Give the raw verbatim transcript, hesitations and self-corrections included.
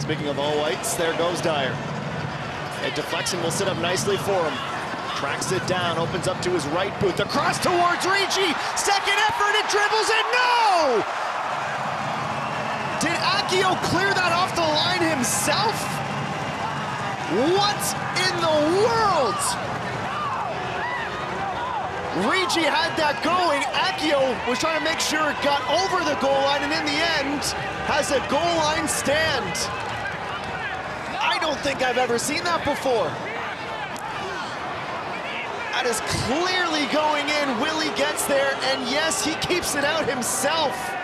Speaking of all whites, there goes Dyer. A deflection will sit up nicely for him. Tracks it down, opens up to his right boot. The cross towards Ricci. Second effort, it dribbles and no! Did Akio clear that off the line himself? What in the world? Ricci had that going. Akio was trying to make sure it got over the goal line, and in the end, has a goal line stand. I don't think I've ever seen that before. That is clearly going in. Willie gets there, and yes, he keeps it out himself.